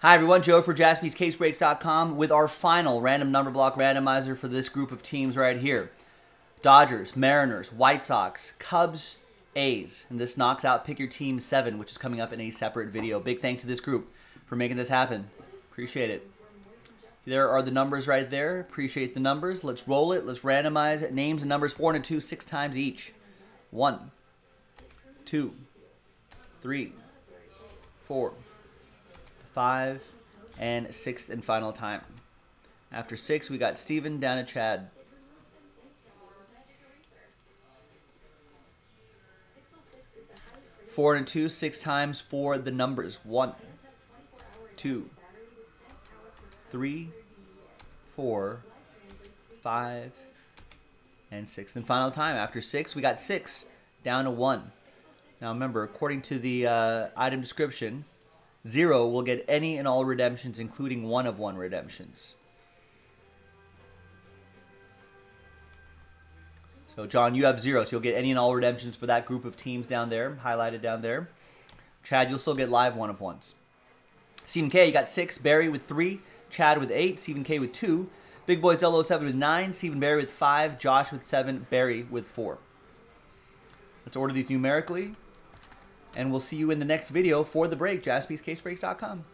Hi everyone, Joe for JaspysCaseBreaks.com with our final random number block randomizer for this group of teams right here. Dodgers, Mariners, White Sox, Cubs, A's. And this knocks out Pick Your Team 7, which is coming up in a separate video. Big thanks to this group for making this happen. Appreciate it. There are the numbers right there. Appreciate the numbers. Let's roll it. Let's randomize it. Names and numbers 4 and 2, 6 times each. 1, 2, 3, 4, 5, and 6th and final time. After 6, we got Steven down to Chad. Four and two, 6 times for the numbers. 1, 2, 3, 4, 5, and 6th and final time. After 6, we got 6 down to 1. Now remember, according to the item description, 0 will get any and all redemptions, including 1 of 1 redemptions. So John, you have 0, so you'll get any and all redemptions for that group of teams down there, highlighted down there. Chad, you'll still get live 1 of 1s. Stephen K, you got 6. Barry with 3. Chad with 8. Stephen K with 2. Big Boys 007 with 9. Stephen Barry with 5. Josh with 7. Barry with 4. Let's order these numerically. And we'll see you in the next video for the break. JaspysCaseBreaks.com.